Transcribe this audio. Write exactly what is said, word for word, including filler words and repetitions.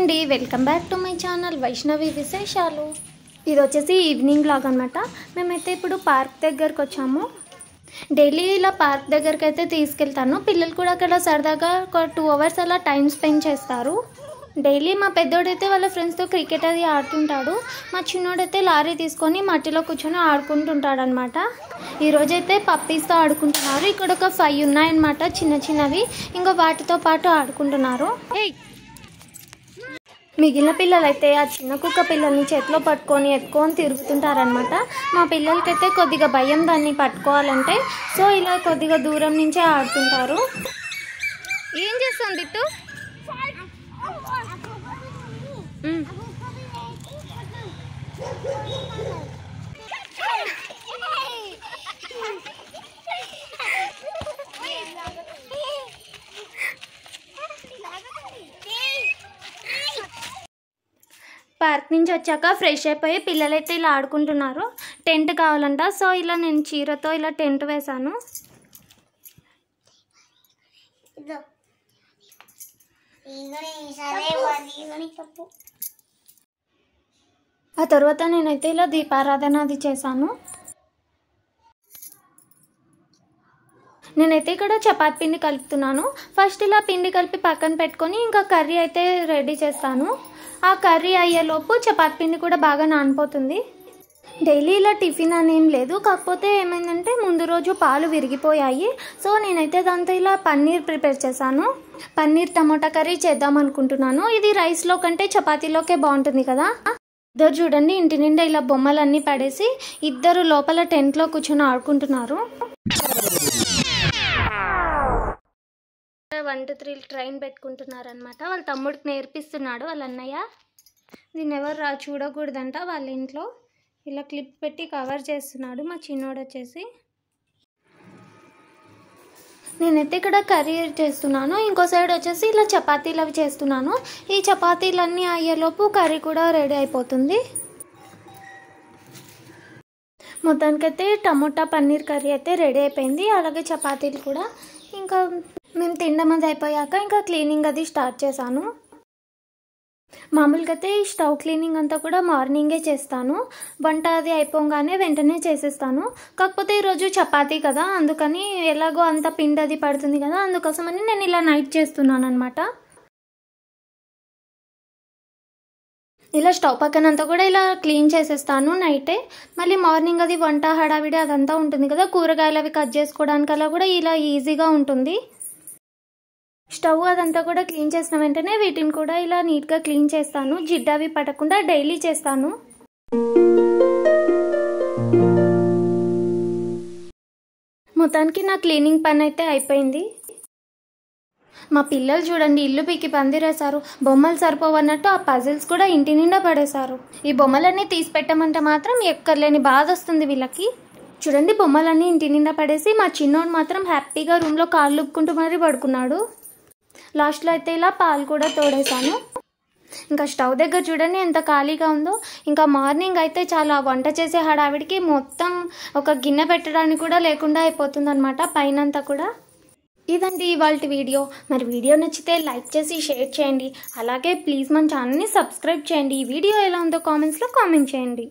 అండి welcome back to my channel Vaishnavi విశేషాలు। ఇది వచ్చేసి ఈవినింగ్ బ్లాగ్ అన్నమాట। మేమైతే ఇప్పుడు పార్క్ దగ్గరికి వచ్చాము। డైలీ ఇలా పార్క్ దగ్గరికి అయితే తీసుకెళ్తాను। పిల్లలు కూడా అక్కడ సరదాగా ఒక టూ అవర్స్ అలా టైం స్పెండ్ చేస్తారు। డైలీ మా పెద్దోడైతే వాళ్ళ ఫ్రెండ్స్తో క్రికెట్ అది ఆడుతుంటాడు। మా చిన్నోడైతే లారీ తీసుకొని మట్టిలో కూర్చొని ఆడుకుంటుంటాడు అనమాట। ఈరోజైతే పప్పీస్తో ఆడుకుంటున్నారు। ఇక్కడ ఒక ఫైవ్ ఉన్నాయన్నమాట చిన్న చిన్నవి, ఇంకా వాటితో పాటు ఆడుకుంటున్నారు। మిగిలిన పిల్లలైతే ఆ చిన్న కుక్క పిల్లల్ని చేతిలో పట్టుకొని ఎత్తుకొని తిరుగుతుంటారనమాట। మా పిల్లలకైతే కొద్దిగా భయం దాన్ని పట్టుకోవాలంటే, సో ఇలా కొద్దిగా దూరం నుంచే ఆడుతుంటారు। ఏం చేస్తాం బిట్టు? పార్క్ నుంచి వచ్చాక ఫ్రెష్ అయిపోయి పిల్లలైతే ఇలా ఆడుకుంటున్నారు। టెంట్ కావాలంట, సో ఇలా నేను చీరతో ఇలా టెంట్ వేశాను। ఆ తర్వాత నేనైతే ఇలా దీపారాధన అది చేశాను। నేనైతే ఇక్కడ చపాతీ పిండి కలుపుతున్నాను। ఫస్ట్ ఇలా పిండి కలిపి పక్కన పెట్టుకొని ఇంకా కర్రీ అయితే రెడీ చేస్తాను। ఆ కర్రీ అయ్యేలోపు చపాతీ పిండి కూడా బాగా నానిపోతుంది। డైలీ ఇలా టిఫిన్ అనేం లేదు, కాకపోతే ఏమైందంటే ముందు రోజు పాలు విరిగిపోయాయి, సో నేనైతే దాంతో ఇలా పన్నీర్ ప్రిపేర్ చేశాను। పన్నీర్ టమోటా కర్రీ చేద్దాం అనుకుంటున్నాను। ఇది రైస్లో కంటే చపాతీలోకే బాగుంటుంది కదా। ఇద్దరు చూడండి ఇంటి నిండా ఇలా బొమ్మలన్నీ పడేసి ఇద్దరు లోపల టెంట్లో కూర్చొని ఆడుకుంటున్నారు। వన్ టూ త్రీ ట్రైన్ పెట్టుకుంటున్నారనమాట। వాళ్ళ తమ్ముడికి నేర్పిస్తున్నాడు వాళ్ళ అన్నయ్య। దీన్ని ఎవరు చూడకూడదంట వాళ్ళ ఇంట్లో, ఇలా క్లిప్ పెట్టి కవర్ చేస్తున్నాడు మా చిన్నోడు వచ్చేసి। నేనైతే ఇక్కడ కర్రీ చేస్తున్నాను, ఇంకో సైడ్ వచ్చేసి ఇలా చపాతీలు అవి చేస్తున్నాను। ఈ చపాతీలన్నీ అయ్యేలోపు కర్రీ కూడా రెడీ అయిపోతుంది। మొత్తానికైతే టమోటా పన్నీర్ కర్రీ అయితే రెడీ అయిపోయింది, అలాగే చపాతీలు కూడా। ఇంకా మేము తినడం అది అయిపోయాక ఇంకా క్లీనింగ్ అది స్టార్ట్ చేశాను। మామూలుగా అయితే ఈ స్టవ్ క్లీనింగ్ అంతా కూడా మార్నింగే చేస్తాను, వంట అది అయిపోగానే వెంటనే చేసేస్తాను। కాకపోతే ఈరోజు చపాతీ కదా, అందుకని ఎలాగో అంత పిండి అది పడుతుంది కదా, అందుకోసమని నేను ఇలా నైట్ చేస్తున్నాను అనమాట। ఇలా స్టవ్ పక్కనంతా కూడా ఇలా క్లీన్ చేసేస్తాను నైటే। మళ్ళీ మార్నింగ్ అది వంట హడావిడి అదంతా ఉంటుంది కదా, కూరగాయలు అవి కట్ చేసుకోవడానికి అలా కూడా ఇలా ఈజీగా ఉంటుంది। స్టవ్ అదంతా కూడా క్లీన్ చేసిన వెంటనే వీటిని కూడా ఇలా నీట్గా క్లీన్ చేస్తాను, జిడ్డు అవి పడకుండా డైలీ చేస్తాను। మొత్తానికి నా క్లీనింగ్ పని అయితే అయిపోయింది। మా పిల్లలు చూడండి ఇల్లు పీకి పందిరేశారు, బొమ్మలు సరిపోవన్నట్టు ఆ పజిల్స్ కూడా ఇంటి నిండా పడేశారు। ఈ బొమ్మలన్నీ తీసి పెట్టమంటే మాత్రం ఎక్కర్లేని బాధ వస్తుంది వీళ్ళకి। చూడండి బొమ్మలన్నీ ఇంటి నిండా పడేసి మా చిన్నోడు మాత్రం హ్యాపీగా రూమ్లో కాళ్ళు ఉప్పుకుంటూ మరీ పడుకున్నాడు। లాస్ట్లో అయితే ఇలా పాలు కూడా తోడేశాను। ఇంకా స్టవ్ దగ్గర చూడండి ఎంత ఖాళీగా ఉందో। ఇంకా మార్నింగ్ అయితే చాలా వంట చేసే హడావిడికి మొత్తం ఒక గిన్నె పెట్టడానికి కూడా లేకుండా అయిపోతుంది అనమాట పైనంతా కూడా। ఇదండి ఇవాల్టి వీడియో। మరి వీడియో నచ్చితే లైక్ చేసి షేర్ చేయండి, అలాగే ప్లీజ్ మన ఛానల్ని సబ్స్క్రైబ్ చేయండి। ఈ వీడియో ఎలా ఉందో కామెంట్స్లో కామెంట్ చేయండి।